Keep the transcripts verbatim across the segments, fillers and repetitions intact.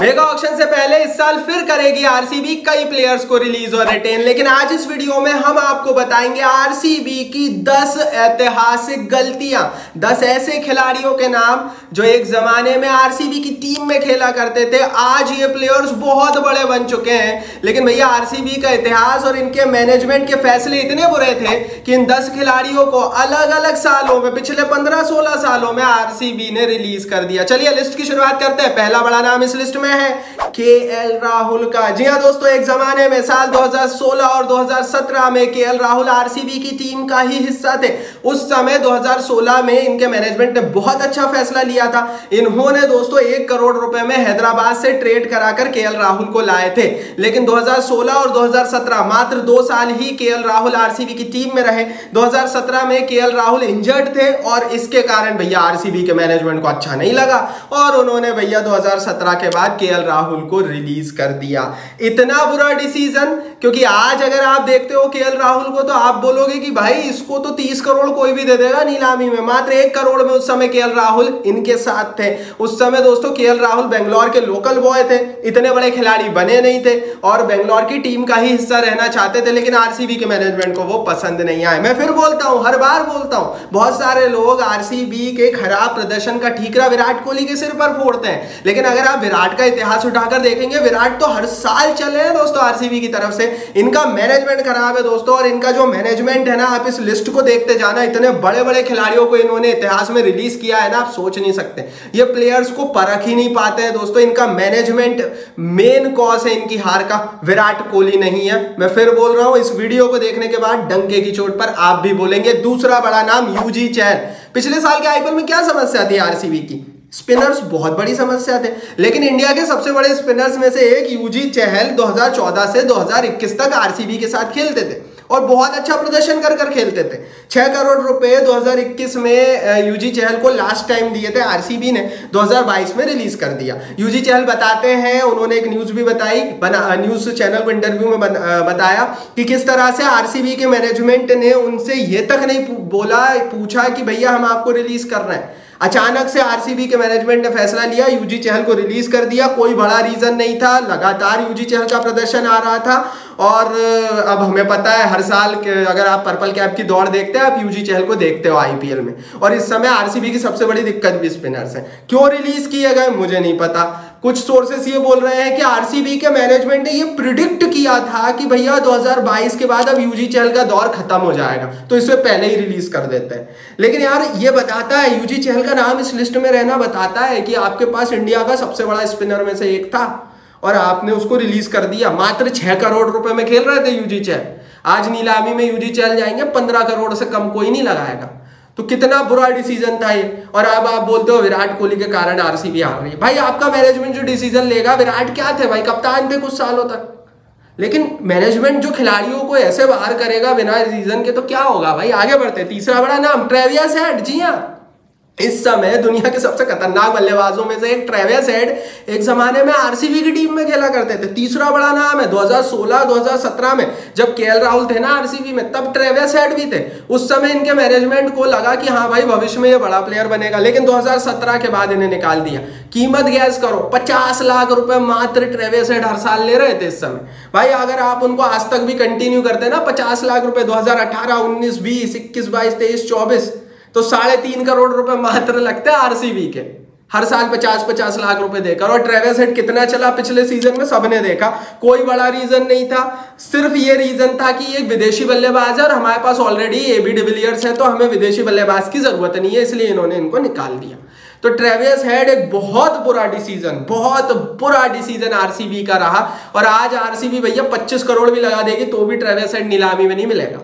Mega auction से पहले इस साल फिर करेगी आरसीबी कई प्लेयर्स को रिलीज और रिटेन, लेकिन आज इस वीडियो में हम आपको बताएंगे आरसीबी की दस ऐतिहासिक गलतियां, दस ऐसे खिलाड़ियों के नाम जो एक जमाने में आरसीबी की टीम में खेला करते थे। आज ये प्लेयर्स बहुत बड़े बन चुके हैं, लेकिन भैया आरसीबी का इतिहास और इनके मैनेजमेंट के फैसले इतने बुरे थे कि इन दस खिलाड़ियों को अलग अलग सालों में, पिछले पंद्रह सोलह सालों में आरसीबी ने रिलीज कर दिया। चलिए लिस्ट की शुरुआत करते हैं। पहला बड़ा नाम इस लिस्ट में है के.एल. राहुल का। जी हां दोस्तों, एक जमाने में साल दो हज़ार सोलह और दो हज़ार सत्रह में के.एल. राहुल आरसीबी की टीम का ही हिस्सा थे। उस समय दो हज़ार सोलह में इनके मैनेजमेंट ने बहुत अच्छा फैसला लिया था। इन्होंने दोस्तों एक करोड़ रुपए में हैदराबाद से ट्रेड कराकर के.एल. राहुल को लाए थे, लेकिन दो हज़ार सोलह और दो हज़ार सत्रह मात्र दो साल ही के.एल. राहुल आरसीबी की टीम में रहे। दो हज़ार सत्रह में के.एल. राहुल इंजर्ड थे और इसके कारण भैया आरसीबी के मैनेजमेंट को अच्छा नहीं लगा और उन्होंने भैया दो हज़ार सत्रह के बाद के.एल. राहुल को रिलीज कर दिया। इतना बुरा डिसीजन, क्योंकि आज अगर आप देखते हो के.एल. राहुल को तो आप बोलोगे कि भाई इसको तो तीस करोड़ कोई भी दे देगा नीलामी में। मात्र एक करोड़ में उस समय के.एल. राहुल इनके साथ थे। उस समय दोस्तों के.एल. राहुल बेंगलोर के लोकल बॉय थे, इतने बड़े खिलाड़ी बने नहीं थे और बेंगलोर की टीम का ही हिस्सा रहना चाहते थे, लेकिन आरसीबी के मैनेजमेंट को वो पसंद नहीं आए। मैं फिर बोलता हूं, हर बार बोलता हूं, बहुत सारे लोग आरसीबी के खराब प्रदर्शन का ठीकरा विराट कोहली के सिर पर फोड़ते हैं, लेकिन अगर आप विराट का इतिहास उठाकर देखेंगे, विराट तो हर साल चले हैं दोस्तों आरसीबी की तरफ से। इनका मैनेजमेंट खराब है दोस्तों, और इनका जो मैनेजमेंट है ना, आप इस लिस्ट को देखते जाना, इतने बड़े बड़े खिलाड़ियों को इन्होंने इतिहास में रिलीज किया है ना, आप सोच नहीं सकते। ये प्लेयर्स को परख ही नहीं पाते हैं दोस्तों। इनका मैनेजमेंट मेन कॉज है इनकी हार का, विराट कोहली नहीं है। मैं फिर बोल रहा हूं, इस वीडियो को देखने के बाद डंके की चोट पर आप भी बोलेंगे। दूसरा बड़ा नाम यूजी चहल। पिछले साल के आईपीएल में क्या समस्या थी आरसीबी की? स्पिनर्स बहुत बड़ी समस्या थे, लेकिन इंडिया के सबसे बड़े स्पिनर्स में से एक यूजी चहल दो हज़ार चौदह से दो हज़ार इक्कीस तक आरसीबी के साथ खेलते थे और बहुत अच्छा प्रदर्शन कर कर खेलते थे। छह करोड़ रुपए दो हज़ार इक्कीस में यूजी चहल को लास्ट टाइम दिए थे आरसीबी ने, दो हज़ार बाईस में रिलीज कर दिया। यूजी चहल बताते हैं, उन्होंने एक न्यूज भी बताई, बना न्यूज चैनल को इंटरव्यू में बन, आ, बताया कि किस तरह से आरसीबी के मैनेजमेंट ने उनसे ये तक नहीं बोला पूछा कि भैया हम आपको रिलीज कर रहे हैं। अचानक से आरसीबी के मैनेजमेंट ने फैसला लिया, यूजी चहल को रिलीज कर दिया। कोई बड़ा रीजन नहीं था, लगातार यूजी चहल का प्रदर्शन आ रहा था और अब हमें पता है हर साल अगर आप पर्पल कैप की दौड़ देखते हैं, आप यूजी चहल को देखते हो आईपीएल में। और इस समय आरसीबी की सबसे बड़ी दिक्कत भी स्पिनर्स है। क्यों रिलीज किए गए मुझे नहीं पता। कुछ सोर्सेस ये बोल रहे हैं कि आरसीबी के मैनेजमेंट ने ये प्रिडिक्ट किया था कि भैया दो हज़ार बाईस के बाद अब यूजी चहल का दौर खत्म हो जाएगा, तो इससे पहले ही रिलीज कर देते हैं। लेकिन यार ये बताता है, यूजी चहल का नाम इस लिस्ट में रहना बताता है कि आपके पास इंडिया का सबसे बड़ा स्पिनर में से एक था और आपने उसको रिलीज कर दिया। मात्र छह करोड़ रुपए में खेल रहे थे यूजी चहल। आज नीलामी में यूजी चहल जाएंगे, पंद्रह करोड़ से कम कोई नहीं लगाएगा। तो कितना बुरा डिसीजन था ये। और अब आप बोलते हो विराट कोहली के कारण आरसीबी हार रही है। भाई आपका मैनेजमेंट जो डिसीजन लेगा, विराट क्या थे भाई, कप्तान थे कुछ सालों तक, लेकिन मैनेजमेंट जो खिलाड़ियों को ऐसे बाहर करेगा बिना रीजन के, तो क्या होगा भाई। आगे बढ़ते, तीसरा बड़ा नाम ट्रेविस हेड। जी हाँ, इस समय दुनिया के सबसे खतरनाक बल्लेबाजों में से एक ट्रेविस हेड एक जमाने में आरसीबी की टीम में खेला करते थे। तीसरा बड़ा नाम है, दो हज़ार सोलह दो हज़ार सत्रह में जब के.एल. राहुल थे ना आरसीबी में, तब ट्रेविस हेड भी थे। उस समय इनके मैनेजमेंट को लगा कि हाँ भाई भविष्य में ये बड़ा प्लेयर बनेगा, लेकिन दो हज़ार सत्रह के बाद इन्हें निकाल दिया। कीमत गैस करो, पचास लाख रुपए मात्र ट्रेविस हेड हर साल ले रहे थे इस समय। भाई अगर आप उनको आज तक भी कंटिन्यू करते ना, पचास लाख रुपए दो हजार अठारह उन्नीस बीस इक्कीस बाईस तेईस चौबीस तो साढ़े तीन करोड़ रुपए मात्र लगते हैं आरसीबी के हर साल, पचास पचास लाख रुपए देकर। और ट्रेविस हेड कितना चला पिछले सीजन में, सबने देखा। कोई बड़ा रीजन नहीं था, सिर्फ ये रीजन था कि एक विदेशी बल्लेबाज है और हमारे पास ऑलरेडी एबी डिविलियर्स है, तो हमें विदेशी बल्लेबाज की जरूरत नहीं है, इसलिए इन्होंने इनको निकाल दिया। तो ट्रेविस हेड एक बहुत बुरा डिसीजन, बहुत बुरा डिसीजन आरसीबी का रहा। और आज आरसीबी भैया पच्चीस करोड़ भी लगा देगी तो भी ट्रेविस हेड नीलामी में नहीं मिलेगा।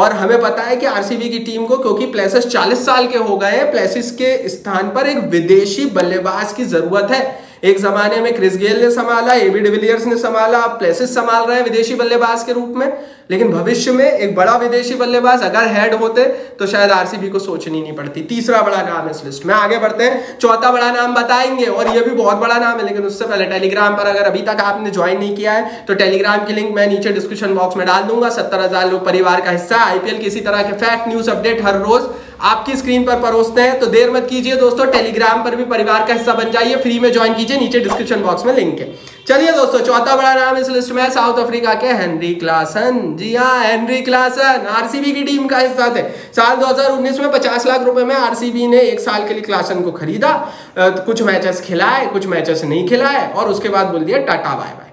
और हमें पता है कि आरसीबी की टीम को, क्योंकि प्लेसिस चालीस साल के हो गए हैं, प्लेसिस के स्थान पर एक विदेशी बल्लेबाज की जरूरत है। एक जमाने में क्रिस गेल ने संभाला, एबी डिविलियर्स ने संभाला, प्लेसिस संभाल रहे हैं विदेशी बल्लेबाज के रूप में, लेकिन भविष्य में एक बड़ा विदेशी बल्लेबाज अगर हेड होते तो शायद आरसीबी को सोचनी नहीं पड़ती। तीसरा बड़ा नाम है इस लिस्ट में। आगे बढ़ते हैं, चौथा बड़ा नाम बताएंगे और ये भी बहुत बड़ा नाम है, लेकिन उससे पहले टेलीग्राम पर अगर अभी तक आपने ज्वाइन नहीं किया है तो टेलीग्राम की लिंक मैं नीचे डिस्क्रिप्शन बॉक्स में डाल दूंगा। सत्तर हजार लोग परिवार का हिस्सा, आईपीएल की इसी तरह के फैक्ट न्यूज अपडेट हर रोज आपकी स्क्रीन पर परोसते हैं। तो देर मत कीजिए दोस्तों, टेलीग्राम पर भी परिवार का हिस्सा बन जाइए, फ्री में ज्वाइन कीजिए, नीचे डिस्क्रिप्शन बॉक्स में लिंक है। चलिए दोस्तों, चौथा बड़ा नाम इस लिस्ट में है साउथ अफ्रीका के हेनरी क्लासन। जी हाँ, हेनरी क्लासन आरसीबी की टीम का हिस्सा थे। साल दो हज़ार उन्नीस में पचास लाख रुपए में आरसीबी ने एक साल के लिए क्लासन को खरीदा, कुछ मैचेस खिलाए, कुछ मैचेस नहीं खिलाए और उसके बाद बोल दिया टाटा बाय बाय।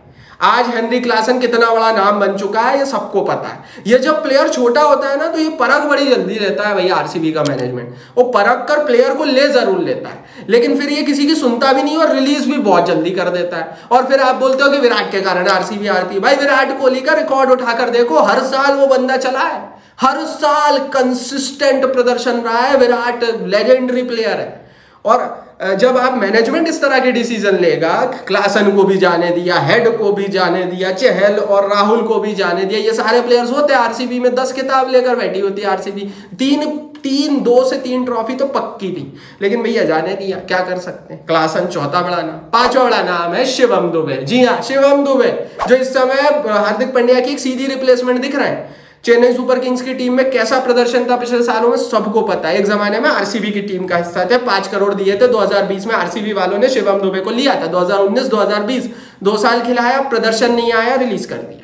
आज हेनरी क्लासन कितना बड़ा नाम बन चुका है ये सबको पता है। ये जब प्लेयर छोटा होता है ना तो ये परख बड़ी जल्दी लेता है भैया आरसीबी का मैनेजमेंट। वो परख कर प्लेयर को ले जरूर लेता है लेकिन फिर ये किसी की सुनता भी नहीं और रिलीज भी बहुत जल्दी कर देता है। और फिर आप बोलते हो कि विराट के कारण आरसीबी हारती है। भाई विराट कोहली का रिकॉर्ड उठाकर देखो, हर साल वो बंदा चला है, हर साल कंसिस्टेंट प्रदर्शन रहा है। विराट लेजेंडरी प्लेयर है। और जब आप मैनेजमेंट इस तरह के डिसीजन लेगा, क्लासन को भी जाने दिया, हेड को भी जाने दिया, चहल और राहुल को भी जाने दिया, ये सारे प्लेयर्स होते हैं आरसीबी में, दस किताब लेकर बैठी होती है आरसीबी, तीन तीन दो से तीन ट्रॉफी तो पक्की थी, लेकिन भैया जाने दिया, क्या कर सकते हैं। क्लासन चौथा बड़ा नाम। पांचवा बड़ा नाम है शिवम दुबे। जी हाँ, शिवम दुबे जो इस समय हार्दिक पंड्या की एक सीधी रिप्लेसमेंट दिख रहा है। चेन्नई सुपर किंग्स की टीम में कैसा प्रदर्शन था पिछले सालों में सबको पता है। एक जमाने में आरसीबी की टीम का हिस्सा थे, पांच करोड़ दिए थे दो हज़ार बीस में, आरसीबी वालों ने शिवम दुबे को लिया था। दो हज़ार उन्नीस दो हज़ार बीस दो साल खिलाया, प्रदर्शन नहीं आया, रिलीज कर दिया।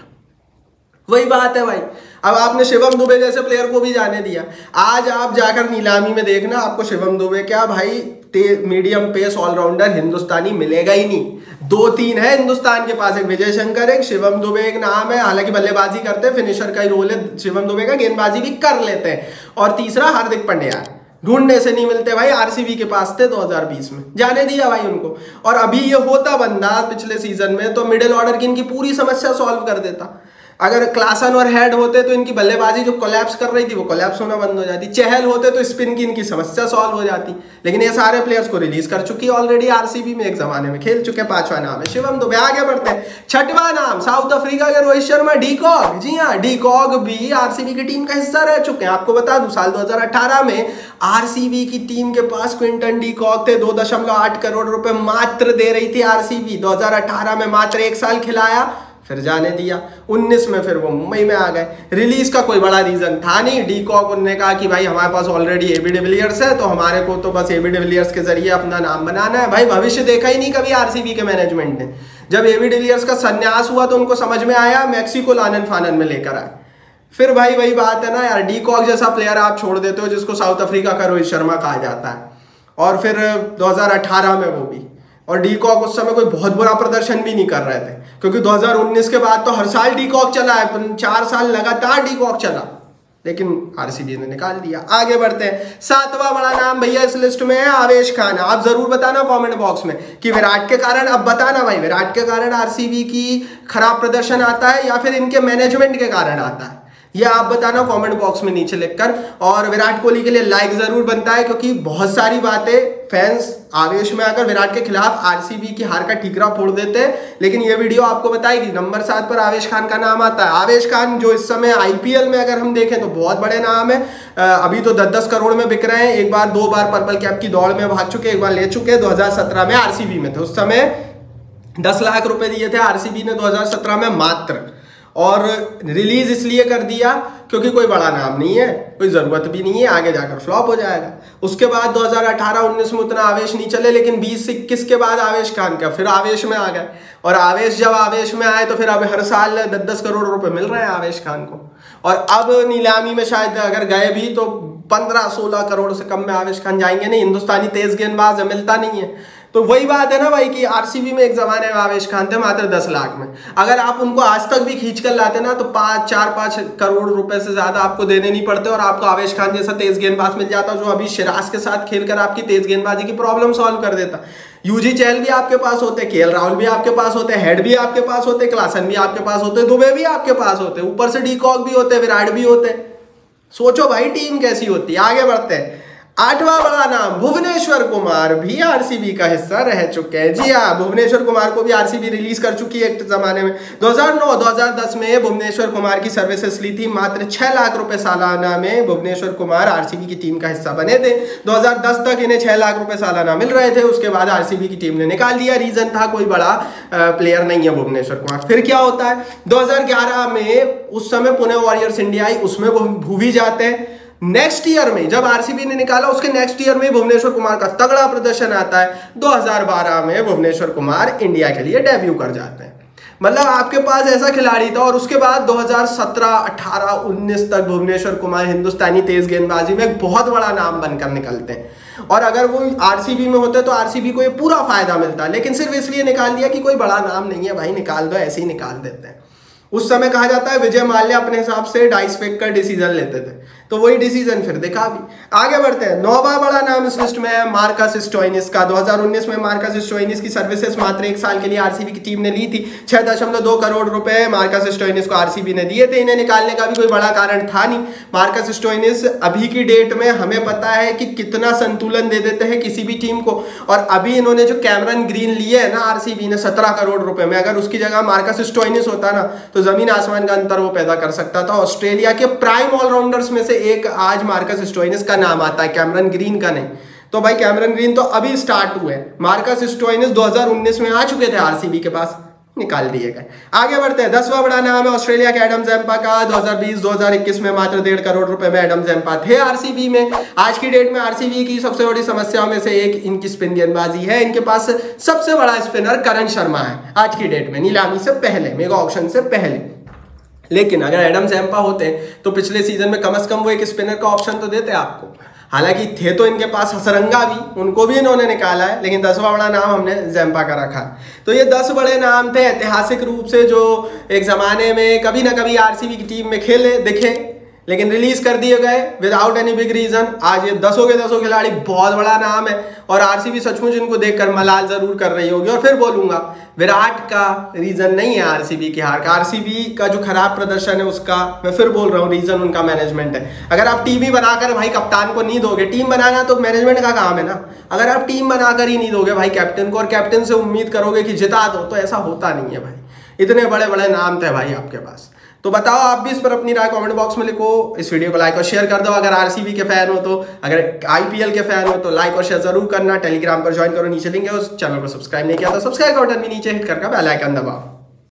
वही बात है भाई, अब आपने शिवम दुबे जैसे प्लेयर को भी जाने दिया। आज आप जाकर नीलामी में देखना, आपको शिवम दुबे क्या भाई मीडियम पेस ऑलराउंडर हिंदुस्तानी मिलेगा ही नहीं। दो तीन है हिंदुस्तान के पास, एक विजय शंकर, एक शिवम दुबे एक नाम है, हालांकि बल्लेबाजी करते हैं, फिनिशर का ही रोल है शिवम दुबे का, गेंदबाजी भी कर लेते हैं, और तीसरा हार्दिक पंड्या। ढूंढने से नहीं मिलते भाई, आरसीबी के पास थे दो हज़ार बीस में, जाने दिया भाई उनको। और अभी ये होता बंदा पिछले सीजन में तो मिडिल ऑर्डर की इनकी पूरी समस्या सॉल्व कर देता। अगर क्लासन और हेड होते तो इनकी बल्लेबाजी जो कोलैप्स कर रही थी वो कोलैप्स होना बंद हो जाती, चहल होते तो स्पिन की इनकी समस्या सॉल्व हो जाती। लेकिन ये सारे प्लेयर्स को रिलीज कर चुकी है ऑलरेडी आरसीबी में, एक जमाने में खेल चुके। पांचवा नाम है शिवम दुबे। आगे बढ़ते हैं, छठवां नाम साउथ अफ्रीका के रोहित शर्मा डीकॉक। जी हाँ, डीकॉक भी आरसीबी की टीम का हिस्सा रह चुके हैं। आपको बता दूं साल दो हज़ार अठारह में आरसीबी की टीम के पास क्विंटन डीकॉक थे, दो दशमलव आठ करोड़ रुपए मात्र दे रही थी आरसीबी। दो हजार अठारह में मात्र एक साल खिलाया, फिर जाने दिया। उन्नीस में फिर वो मुंबई में आ गए। रिलीज का कोई बड़ा रीजन था नहीं। डीकॉक ने कहा कि भाई हमारे पास ऑलरेडी एबी डिविलियर्स है तो हमारे को तो बस एबी डिविलियर्स के जरिए अपना नाम बनाना है। भाई भविष्य देखा ही नहीं कभी आरसीबी के मैनेजमेंट ने। जब एबी डिविलियर्स का संन्यास हुआ तो उनको समझ में आया, मैक्सिको लानन फानन में लेकर आए। फिर भाई वही बात है ना यार, डीकॉक जैसा प्लेयर आप छोड़ देते हो जिसको साउथ अफ्रीका का रोहित शर्मा कहा जाता है। और फिर दो हजार अठारह में वो भी, और डीकॉक उस समय कोई बहुत बुरा प्रदर्शन भी नहीं कर रहे थे क्योंकि दो हज़ार उन्नीस के बाद तो हर साल डीकॉक चला है, चार साल लगातार डीकॉक चला, लेकिन आरसीबी ने निकाल दिया। आगे बढ़ते हैं, सातवां बड़ा नाम भैया इस लिस्ट में है आवेश खान। आप जरूर बताना कमेंट बॉक्स में कि विराट के कारण, अब बताना भाई विराट के कारण आरसीबी की खराब प्रदर्शन आता है या फिर इनके मैनेजमेंट के कारण आता है, ये आप बताना कमेंट बॉक्स में नीचे लिखकर। और विराट कोहली के लिए लाइक जरूर बनता है क्योंकि बहुत सारी बातें फैंस आवेश में आकर विराट के खिलाफ आरसीबी की हार का ठीकरा फोड़ देते हैं, लेकिन ये वीडियो आपको बताएगी। नंबर सात पर आवेश खान का नाम आता है। आवेश खान जो इस समय आईपीएल में अगर हम देखें तो बहुत बड़े नाम है। अभी तो दस दस करोड़ में बिक रहे हैं, एक बार दो बार पर्पल कैप की दौड़ में भाग चुके, एक बार ले चुके। दो हजार सत्रह में आरसीबी में थे, उस समय दस लाख रुपए दिए थे आरसीबी ने दो हजार सत्रह में मात्र, और रिलीज इसलिए कर दिया क्योंकि कोई बड़ा नाम नहीं है, कोई ज़रूरत भी नहीं है, आगे जाकर फ्लॉप हो जाएगा। उसके बाद दो हज़ार अठारह उन्नीस में उतना आवेश नहीं चले, लेकिन बीस इक्कीस के बाद आवेश खान का फिर आवेश में आ गए। और आवेश जब आवेश में आए तो फिर अब हर साल दस दस करोड़ रुपए मिल रहे हैं आवेश खान को। और अब नीलामी में शायद अगर गए भी तो पंद्रह सोलह करोड़ से कम में आवेश खान जाएंगे नहीं। हिंदुस्तानी तेज गेंदबाज है, मिलता नहीं है। तो वही बात है ना भाई कि आरसीबी में एक जमाने में आवेश खान थे मात्र दस लाख में। अगर आप उनको आज तक भी खींच कर लाते ना तो पाँच चार पाँच करोड़ रुपए से ज्यादा आपको देने नहीं पड़ते और आपको आवेश खान जैसा तेज गेंदबाज मिल जाता जो अभी सिराज के साथ खेलकर आपकी तेज गेंदबाजी की प्रॉब्लम सॉल्व कर देता। यूजी चहल भी आपके पास होते, के.एल. राहुल भी आपके पास होते, हेड भी आपके पास होते, क्लासन भी आपके पास होते, दुबे भी आपके पास होते, ऊपर से डीकॉक भी होते, विराट भी होते। सोचो भाई टीम कैसी होती। आगे बढ़ते हैं, आठवां बड़ा नाम भुवनेश्वर कुमार भी आरसीबी का हिस्सा रह चुके हैं। जी हाँ, भुवनेश्वर कुमार को भी आरसीबी रिलीज कर चुकी है एक जमाने में। दो हज़ार नौ दो हज़ार दस में भुवनेश्वर कुमार की सर्विसेज ली थी, मात्र छह लाख रुपए सालाना में भुवनेश्वर कुमार आरसीबी की टीम का हिस्सा बने थे। दो हज़ार दस तक इन्हें छह लाख रुपए सालाना मिल रहे थे, उसके बाद आरसीबी की टीम ने निकाल दिया। रीजन था कोई बड़ा प्लेयर नहीं है भुवनेश्वर कुमार। फिर क्या होता है दो हज़ार ग्यारह में, उस समय पुणे वॉरियर्स इंडिया आई, उसमें भूवी जाते हैं। नेक्स्ट ईयर में जब आरसीबी ने निकाला उसके नेक्स्ट ईयर में भुवनेश्वर कुमार का तगड़ा प्रदर्शन आता है। दो हज़ार बारह में भुवनेश्वर कुमार इंडिया के लिए डेब्यू कर जाते हैं। मतलब आपके पास ऐसा खिलाड़ी था और उसके बाद दो हज़ार सत्रह, अठारह, उन्नीस तक भुवनेश्वर कुमार हिंदुस्तानी तेज गेंदबाजी में एक बहुत बड़ा नाम बनकर निकलते हैं। और अगर वो आरसीबी में होते तो आरसीबी को ये पूरा फायदा मिलता, लेकिन सिर्फ इसलिए निकाल दिया कि कोई बड़ा नाम नहीं है, भाई निकाल दो, ऐसे ही निकाल देते हैं। उस समय कहा जाता है विजय माल्या अपने हिसाब से डाइस फेंक कर डिसीजन लेते थे, तो वही डिसीजन फिर देखा। अभी आगे बढ़ते हैं। नौवा बड़ा नाम इस लिस्ट में है मार्कस स्टोइनिस का। दो हज़ार उन्नीस में मार्कस स्टोइनिस की सर्विसेज मात्र एक साल के लिए आरसीबी की टीम ने ली थी। छह दशमलव दो करोड़ रुपए मार्कस स्टोइनिस को आरसीबी ने दिए थे। इन्हें निकालने का भी कोई बड़ा कारण था नहीं। मार्कस स्टोइनिस अभी की डेट में हमें पता है कि कितना संतुलन दे देते हैं किसी भी टीम को। और अभी इन्होंने जो कैमरन ग्रीन लिए है ना आरसीबी ने सत्रह करोड़ रुपए में, अगर उसकी जगह मार्कस स्टोइनिस होता ना तो जमीन आसमान का अंतर वो पैदा कर सकता था। ऑस्ट्रेलिया के प्राइम ऑलराउंडर्स में से एक आज मार्कस स्टोइनिस का नाम आता है, कैमरन ग्रीन का नहीं। तो भाई कैमरन ग्रीन तो अभी स्टार्ट हुए, मार्कस स्टोइनिस दो हज़ार उन्नीस में आ चुके थे आरसीबी के पास, निकाल दिए गए। आगे बढ़ते हैं। दसवां बड़ा नाम है ऑस्ट्रेलिया के एडम ज़ैम्पा का। दो हज़ार बीस, दो हज़ार इक्कीस में मात्र डेढ़ करोड़ रुपए में एडम ज़ैम्पा थे आरसीबी में। आज की डेट में आरसीबी की सबसे बड़ी समस्याओं में से एक इनकी स्पिन गेंदबाजी है। इनके पास सबसे बड़ा स्पिनर करण शर्मा है आज की डेट में, नीलामी से पहले, मेगा ऑक्शन से पहले। लेकिन अगर एडम ज़ैम्पा होते तो पिछले सीजन में कम से कम वो एक स्पिनर का ऑप्शन तो देते आपको। हालांकि थे तो इनके पास हसरंगा भी, उनको भी इन्होंने निकाला है, लेकिन दसवां बड़ा नाम हमने ज़ैम्पा का रखा। तो ये दस बड़े नाम थे ऐतिहासिक रूप से, जो एक ज़माने में कभी ना कभी आरसीबी की टीम में खेले, दिखे, लेकिन रिलीज़ कर दिए गए विदाउट एनी बिग रीज़न। आज ये दसों के दसों खिलाड़ी बहुत बड़ा नाम है और आरसीबी सचमुच इनको देखकर मलाल ज़रूर कर रही होगी। और फिर बोलूँगा विराट का रीज़न नहीं है आरसीबी की हार का। आरसीबी का जो खराब प्रदर्शन है उसका मैं फिर बोल रहा हूँ, रीज़न उनका मैनेजमेंट है। अगर आप टीम ही बनाकर भाई कप्तान को नहीं दोगे, टीम बनाना तो मैनेजमेंट का काम है ना, अगर आप टीम बनाकर ही नहीं दोगे भाई कैप्टन को और कैप्टन से उम्मीद करोगे कि जिता दो, तो ऐसा होता नहीं है भाई। इतने बड़े बड़े नाम थे भाई आपके पास। तो बताओ आप भी इस पर अपनी राय कमेंट बॉक्स में लिखो। इस वीडियो को लाइक और शेयर कर दो अगर आरसीबी के फैन हो तो, अगर आईपीएल के फैन हो तो लाइक और शेयर जरूर करना। टेलीग्राम पर ज्वाइन करो, नीचे लिंक है। उस चैनल को सब्सक्राइब नहीं किया तो सब्सक्राइब का बटन भी नीचे हिट करके बेल आइकन दबाओ।